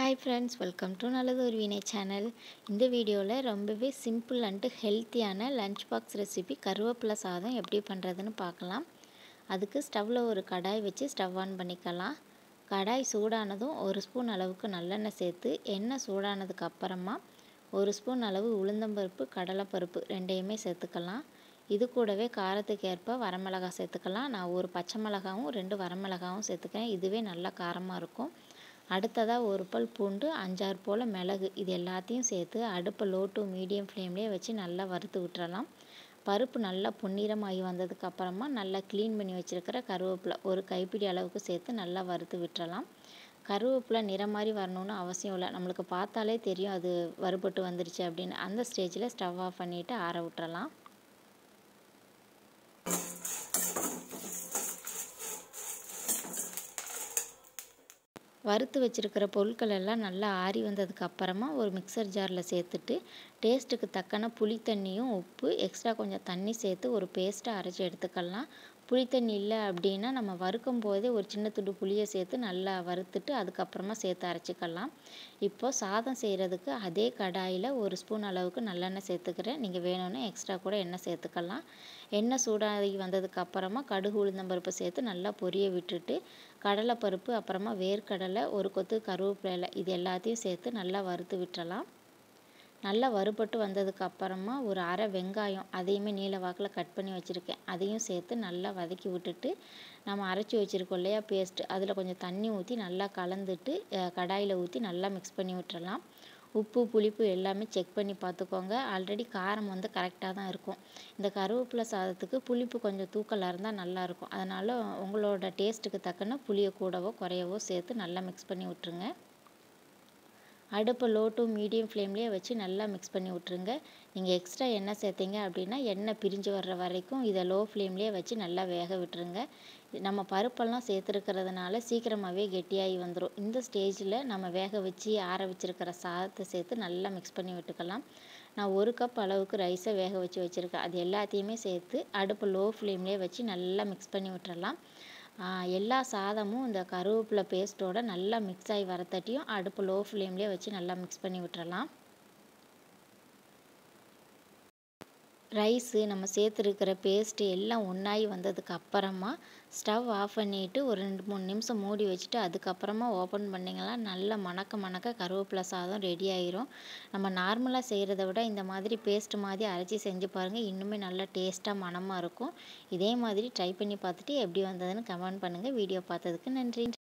Hi friends, welcome to Naladorvine channel. In this video, we will simple and healthy lunch box recipe karuveppilai satham எப்படி பண்றதுன்னு பார்க்கலாம். அதுக்கு ஸ்டவ்ல ஒரு கடாய் வச்சு stove on பண்ணிக்கலாம். கடாய் சூடானதும் 1 ஸ்பூன் அளவுக்கு நல்லெண்ணெய் சேர்த்து எண்ணெய் சூடானதுக்கு அப்புறமா 1 ஸ்பூன் அளவு உளுந்தம்பருப்பு கடலைப்பருப்பு ரெண்டையுமே சேர்த்துக்கலாம். இது கூடவே காரத்துக்கு ஏற்ப வரமிளகாய் சேர்த்துக்கலாம். நான் ஒரு பச்சை மிளகாயும் 2 வரமிளகாயும் சேர்த்துக்கிறேன். இதுவே நல்ல காரமா இருக்கும். அடுத்ததா ஒரு பல் பூண்டு 5-6 போல மிளகு இது எல்லாத்தையும் சேர்த்து அடுப்பு லோ டு மீடியம் ஃப்ளேம்லயே வச்சு நல்லா வறுத்து விட்டுறலாம். பருப்பு நல்லா பொன்னிறமாகி வந்ததுக்கு அப்புறமா நல்லா க்ளீன் பண்ணி வச்சிருக்கிற கருவேப்பிலை ஒரு கைப்பிடி அளவுக்கு சேர்த்து நல்லா வறுத்து விட்டுறலாம். கருவேப்பிலை நிறம் மாதிரி வரணும்னு அவசியம் இல்லை. நமக்கு பார்த்தாலே தெரியும் அது வறுபட்டு வந்துருச்சு அப்படினு. அந்த ஸ்டேஜ்ல ஸ்டவ் ஆஃப் பண்ணிட்டு ஆற விட்டுறலாம். வறுத்து வச்சிருக்கிற பொருட்கள் எல்லாம் நல்லா ஆறி வந்ததுக்கு அப்புறமா ஒரு மிக்ஸர் ஜார்ல சேர்த்துட்டு டேஸ்ட்டுக்கு தக்கன புளி தண்ணியும் உப்பு எக்ஸ்ட்ரா கொஞ்சம் தண்ணி சேர்த்து ஒரு பேஸ்டா அரைச்சு எடுத்துக்கலாம். புளி தண்ணி இல்ல அப்படினா நம்ம வறுக்கும் போதே ஒரு சின்ன துண்டு புளியை சேர்த்து நல்லா வறுத்துட்டு அதுக்கு அப்புறமா சேர்த்து அரைச்சுக்கலாம். இப்போ சாதம் செய்யறதுக்கு அதே கடாயில 1 ஸ்பூன் அளவுக்கு நல்லெண்ணெய் சேர்த்துக்கிறேன். நீங்க வேணும்னா எக்ஸ்ட்ரா கூட எண்ணெய் சேர்த்துக்கலாம். எண்ணெய் சூடாகி வந்ததுக்கு அப்புறமா கடுகு உளுந்தம்பருப்பு சேர்த்து நல்லா பொரிய விட்டுட்டு கடலைப்பருப்பு அப்புறமா வேர்க்கடலை ஒரு கொத்து கருவேப்பிலை இது எல்லாத்தையும் சேர்த்து நல்லா வறுத்து விட்டுறலாம். நல்லா வறுபட்டு வந்ததுக்கு அப்புறமா ஒரு அரை வெங்காயம் அதையுமே நீல வாக்குல கட் பண்ணி வச்சிருக்கேன். அதையும் சேர்த்து நல்லா வதக்கி விட்டுட்டு நாம அரைச்சு வச்சிருக்கோம் இல்லையா பேஸ்ட் அதுல கொஞ்சம் தண்ணி ஊத்தி நல்லா கலந்துட்டு கடாயில ஊத்தி நல்லா mix பண்ணி விட்டுறலாம். உப்பு புளிப்பு எல்லாமே செக் பண்ணி பார்த்துக்கோங்க. ஆல்ரெடி காரம் வந்து கரெக்ட்டா தான் இருக்கும். இந்த கருவேப்பிலை சாதத்துக்கு புளிப்பு கொஞ்சம் தூக்கலா இருந்தா நல்லா இருக்கும். அதனால உங்களோட டேஸ்ட்டுக்கு தக்கன புளியை கூடவோ குறையவோ சேர்த்து நல்லா mix பண்ணி விட்டுருங்க. அடுப்பு லோ டு மீடியம் ஃப்ளேம்லயே வச்சு நல்லா mix பண்ணி விட்டுருங்க. நீங்க எக்ஸ்ட்ரா எண்ணெய் சேர்த்தீங்க அப்படினா எண்ணெய் பிரிஞ்சு வர்ற வரைக்கும் இத லோ ஃப்ளேம்லயே வச்சு நல்லா வேக விட்டுருங்க. நம்ம பருப்பெல்லாம் சேர்த்திருக்கிறதுனால சீக்கிரமாவே கெட்டியாகி வந்துரும். இந்த ஸ்டேஜ்ல நம்ம வேக வச்சு ஆற வச்சிருக்கிற சாதத்தை சேர்த்து நல்லா mix பண்ணி விட்டுக்கலாம். நான் 1 கப் அளவுக்கு ரைஸை வேக வச்சு வச்சிருக்கேன். அது எல்லாத்தையுமே சேர்த்து அடுப்பு லோ ஃப்ளேம்லயே வச்சு நல்லா mix பண்ணி விட்டுறலாம். எல்லா சாதமும் இந்த கருவேப்பிலை பேஸ்டோட நல்லா mix ஆயி வரதட்டியும் அடுப்பு லோ ஃப்ளேம்லயே வச்சு நல்லா mix பண்ணி விட்டுறலாம். ரைஸ் நம்ம சேர்த்திருக்கிற பேஸ்ட் எல்லாம் ஒண்ணாயி வந்ததுக்கு அப்புறமா ஸ்டவ் ஆஃப் பண்ணிட்டு ஒரு 2-3 நிமிஷம் மூடி வச்சிட்டு அதுக்கு அப்புறமா ஓபன் பண்ணீங்களா நல்ல மணக்க மணக்க கருவேப்பிலை சாதம் ரெடி ஆயிரும். நம்ம நார்மலா செய்யறதை விட இந்த மாதிரி பேஸ்ட் மாதிரி அரைச்சி செஞ்சு பாருங்க. இன்னுமே நல்ல டேஸ்டா மணமா இருக்கும். இதே மாதிரி ட்ரை பண்ணி பார்த்துட்டு எப்படி வந்ததுன்னு கமெண்ட் பண்ணுங்க. வீடியோ பார்த்ததுக்கு நன்றி.